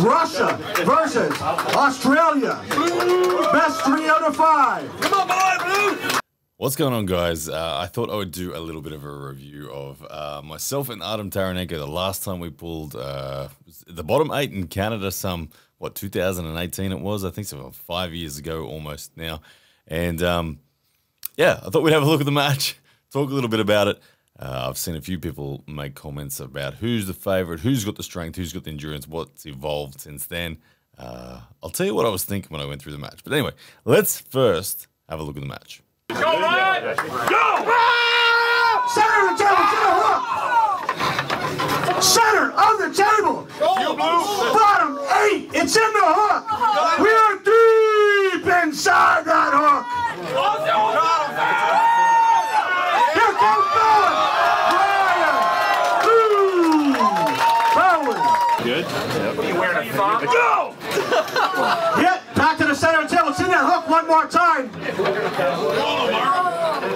Russia versus Australia. Best 3 out of 5. Come on, boy, Blue! What's going on, guys? I thought I would do a little bit of a review of myself and Artem Taranenko. The last time we pulled the bottom 8 in Canada, some, what, 2018 it was? I think so, 5 years ago almost now. And yeah, I thought we'd have a look at the match, talk a little bit about it. I've seen a few people make comments about who's the favorite, who's got the strength, who's got the endurance, what's evolved since then. I'll tell you what I was thinking when I went through the match. But anyway, let's first have a look at the match. Go, Ryan! Go! Center of the table, get a hook! Center of the table! Bottom 8, it's in the hook! We are deep inside that hook! Here comes Ryan Blue Bowen! Good. You wearing a thong? Go! Yep, back to the center of the table, it's in that hook one more time!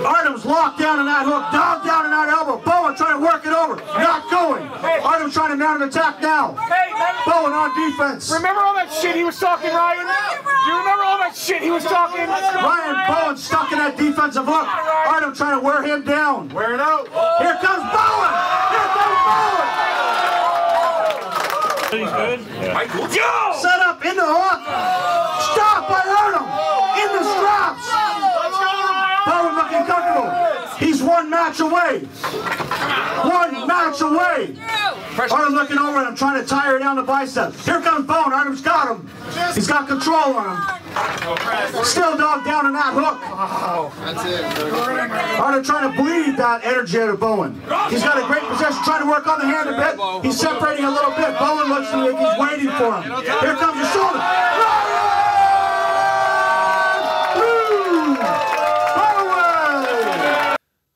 Artem's locked down in that hook, down in that elbow. Bowen trying to work it over, not going. Artem trying to mount an attack now. Bowen on defense. Remember all that shit he was talking, Ryan? Do you remember all that shit he was talking? Ryan Bowen stuck in that defensive hook. Artem trying to wear him down. Wear it out. Here comes Bowen! Here comes Bowen! He's good. Yo! Set up in the hook. Stop by Artem. In the straps. Bowen looking comfortable. He's one match away. One match away. Artem looking over at him, trying to tire down the biceps. Here comes Bowen. Artem's got him. He's got control on him. Still dog down in that hook. That's it. Artem trying to bleed that energy out of Bowen. He's got a great possession, trying to work on the hand a bit. He's separating a little bit. Bowen looks to me like he's waiting for him. Here comes the shoulder.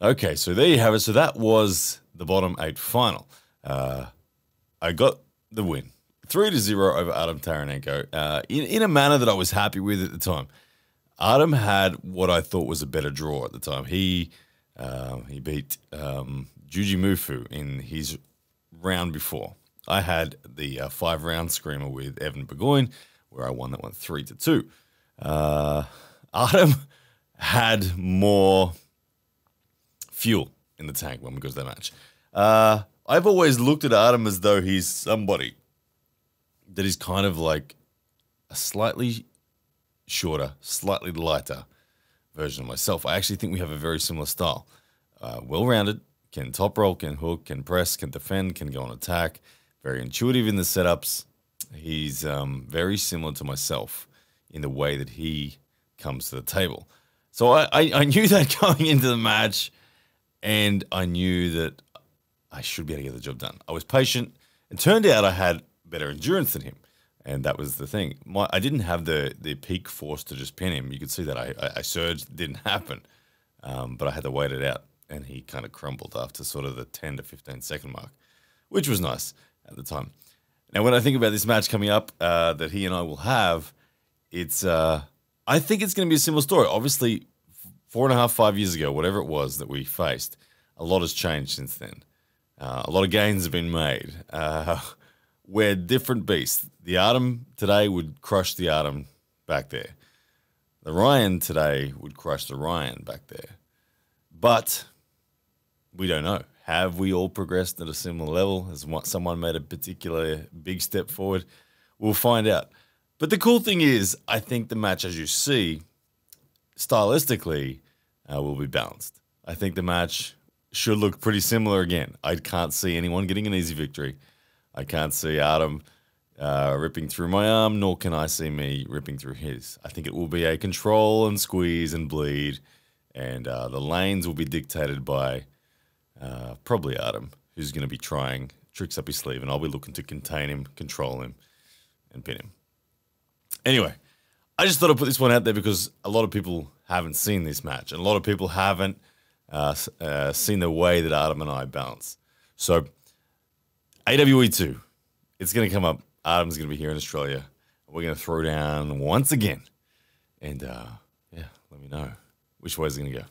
Okay, so there you have it. So that was the bottom 8 final. I got the win. 3-0 over Artem Taranenko in a manner that I was happy with at the time. Artem had what I thought was a better draw at the time. He beat Jujimufu in his round before. I had the 5-round screamer with Evan Burgoyne, where I won that one 3-2. Artem had more fuel in the tank when we go to that match. I've always looked at Artem as though he's somebody that is kind of like a slightly shorter, slightly lighter version of myself. I actually think we have a very similar style. Well-rounded, can top roll, can hook, can press, can defend, can go on attack. Very intuitive in the setups. He's very similar to myself in the way that he comes to the table. So I knew that going into the match. And I knew that I should be able to get the job done. I was patient. It turned out I had better endurance than him. And that was the thing. I didn't have the peak force to just pin him. You could see that I surged. It didn't happen. But I had to wait it out. And he kind of crumbled after sort of the 10 to 15 second mark, which was nice at the time. Now, when I think about this match coming up that he and I will have, it's I think it's going to be a similar story. Obviously, 4.5, 5 years ago, whatever it was that we faced, a lot has changed since then. A lot of gains have been made. We're different beasts. The Artem today would crush the Artem back there. The Ryan today would crush the Ryan back there. But we don't know. Have we all progressed at a similar level? Has someone made a particular big step forward? We'll find out. But the cool thing is, I think the match, as you see, stylistically, will be balanced. I think the match should look pretty similar again. I can't see anyone getting an easy victory. I can't see Artem ripping through my arm, nor can I see me ripping through his. I think it will be a control and squeeze and bleed, and the lanes will be dictated by probably Artem, who's going to be trying tricks up his sleeve, and I'll be looking to contain him, control him, and pin him. Anyway, I just thought I'd put this one out there because a lot of people haven't seen this match, and a lot of people haven't seen the way that Artem and I balance. So, AWE2, it's going to come up. Artem's going to be here in Australia. We're going to throw down once again. And, yeah, let me know which way it's going to go.